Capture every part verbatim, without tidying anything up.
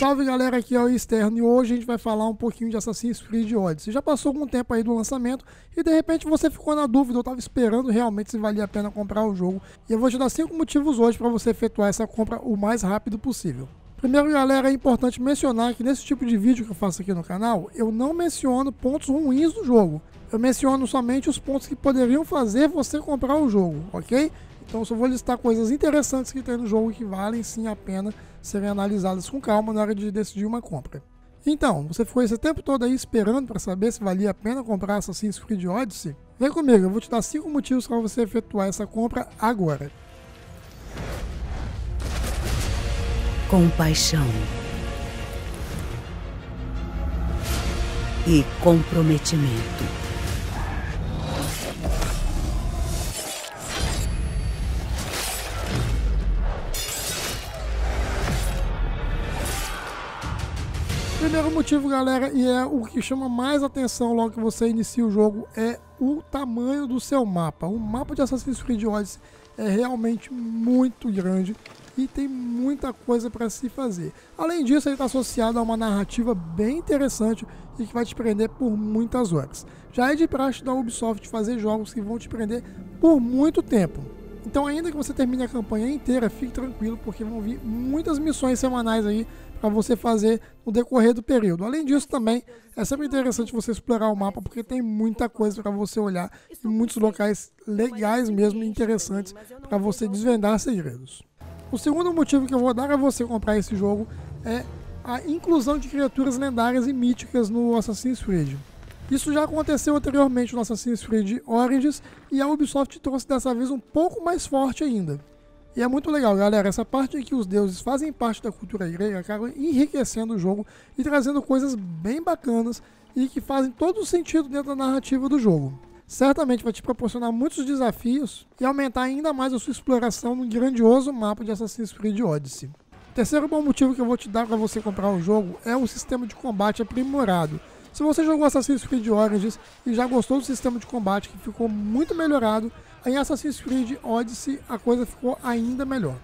Salve galera, aqui é o Externo e hoje a gente vai falar um pouquinho de Assassin's Creed Odyssey. Já passou algum tempo aí do lançamento e de repente você ficou na dúvida, eu estava esperando realmente se valia a pena comprar o jogo. E eu vou te dar cinco motivos hoje para você efetuar essa compra o mais rápido possível. Primeiro, galera, é importante mencionar que nesse tipo de vídeo que eu faço aqui no canal, eu não menciono pontos ruins do jogo. Eu menciono somente os pontos que poderiam fazer você comprar o jogo, ok? Então eu só vou listar coisas interessantes que tem no jogo que valem sim a pena serem analisadas com calma na hora de decidir uma compra. Então, você ficou esse tempo todo aí esperando para saber se valia a pena comprar Assassin's Creed Odyssey? Vem comigo, eu vou te dar cinco motivos para você efetuar essa compra agora. Compaixão e comprometimento. Primeiro motivo, galera, e é o que chama mais atenção logo que você inicia o jogo, é o tamanho do seu mapa. O mapa de Assassin's Creed Odyssey é realmente muito grande e tem muita coisa para se fazer. Além disso, ele está associado a uma narrativa bem interessante e que vai te prender por muitas horas. Já é de praxe da Ubisoft fazer jogos que vão te prender por muito tempo. Então, ainda que você termine a campanha inteira, fique tranquilo, porque vão vir muitas missões semanais aí para você fazer no decorrer do período. Além disso, também é sempre interessante você explorar o mapa, porque tem muita coisa para você olhar e muitos locais legais mesmo, interessantes, para você desvendar segredos. O segundo motivo que eu vou dar a você comprar esse jogo é a inclusão de criaturas lendárias e míticas no Assassin's Creed. Isso já aconteceu anteriormente no Assassin's Creed Origins e a Ubisoft trouxe dessa vez um pouco mais forte ainda. E é muito legal, galera, essa parte em que os deuses fazem parte da cultura grega acaba enriquecendo o jogo e trazendo coisas bem bacanas e que fazem todo o sentido dentro da narrativa do jogo. Certamente vai te proporcionar muitos desafios e aumentar ainda mais a sua exploração no grandioso mapa de Assassin's Creed Odyssey. Terceiro bom motivo que eu vou te dar para você comprar o jogo é o sistema de combate aprimorado. Se você jogou Assassin's Creed Origins e já gostou do sistema de combate, que ficou muito melhorado, em Assassin's Creed Odyssey a coisa ficou ainda melhor.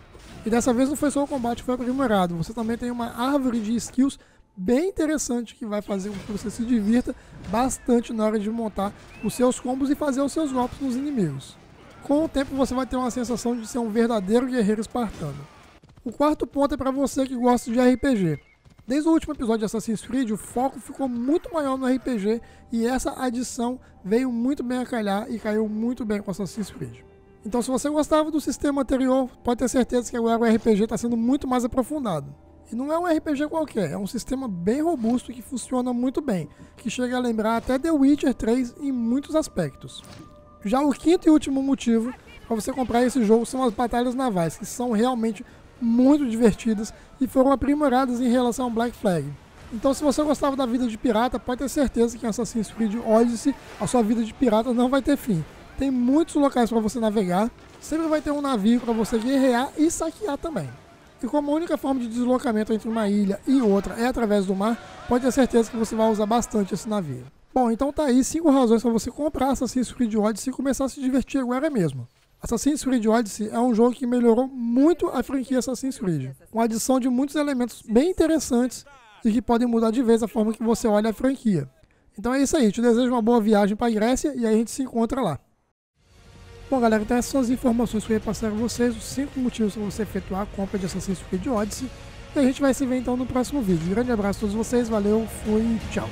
E dessa vez não foi só o combate que foi aprimorado, você também tem uma árvore de skills bem interessante que vai fazer com que você se divirta bastante na hora de montar os seus combos e fazer os seus golpes nos inimigos. Com o tempo você vai ter uma sensação de ser um verdadeiro guerreiro espartano. O quarto ponto é para você que gosta de R P G. Desde o último episódio de Assassin's Creed, o foco ficou muito maior no R P G e essa adição veio muito bem a calhar e caiu muito bem com Assassin's Creed. Então, se você gostava do sistema anterior, pode ter certeza que agora o R P G está sendo muito mais aprofundado. E não é um R P G qualquer, é um sistema bem robusto que funciona muito bem, que chega a lembrar até The Witcher três em muitos aspectos. Já o quinto e último motivo para você comprar esse jogo são as batalhas navais, que são realmente muito divertidas e foram aprimoradas em relação ao Black Flag. Então, se você gostava da vida de pirata, pode ter certeza que em Assassin's Creed Odyssey a sua vida de pirata não vai ter fim. Tem muitos locais para você navegar, sempre vai ter um navio para você guerrear e saquear também. E como a única forma de deslocamento entre uma ilha e outra é através do mar, pode ter certeza que você vai usar bastante esse navio. Bom, então tá aí cinco razões para você comprar Assassin's Creed Odyssey e começar a se divertir agora mesmo. Assassin's Creed Odyssey é um jogo que melhorou muito a franquia Assassin's Creed, com a adição de muitos elementos bem interessantes e que podem mudar de vez a forma que você olha a franquia. Então é isso aí, te desejo uma boa viagem para a Grécia e aí a gente se encontra lá. Bom, galera, então essas são as informações que eu ia passar a vocês, os cinco motivos para você efetuar a compra de Assassin's Creed Odyssey, e a gente vai se ver então no próximo vídeo. Um grande abraço a todos vocês, valeu, fui, tchau!